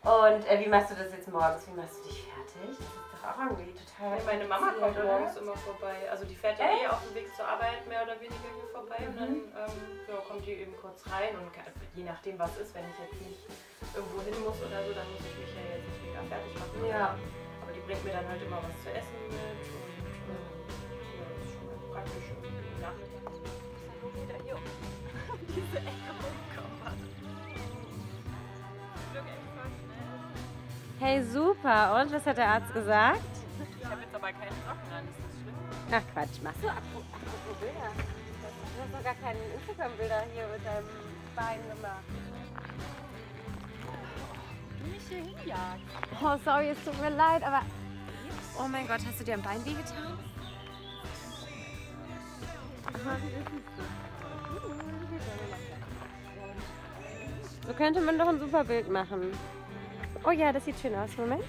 Und wie machst du das jetzt morgens? Wie machst du dich fertig? Das ist doch auch irgendwie total... Ja, meine Mama kommt morgens immer vorbei. Also die fährt ja eh auf dem Weg zur Arbeit mehr oder weniger hier vorbei. Mhm. Und dann ja, kommt die eben kurz rein. Und je nachdem, was ist, wenn ich jetzt nicht irgendwo hin muss oder so, dann muss ich mich ja jetzt nicht mega fertig machen. Ja. Aber die bringt mir dann halt immer was zu essen mit. Und ja, das ist schon praktisch. Nachmittag. Ich sag nur wieder hier um diese Ecke rumkommen. Hey, super. Und was hat der Arzt gesagt? Ich habe jetzt aber keinen Socken an, ist das schlimm? Ach Quatsch, machst du apropos Bilder. Du hast sogar keine Instagram-Bilder hier mit deinem Bein gemacht. Du mich hier hinjagt. Oh, sorry, es tut mir leid, aber... Oh mein Gott, hast du dir am Bein wehgetan? So könnte man doch ein super Bild machen. Oh ja, das sieht schön aus. Moment.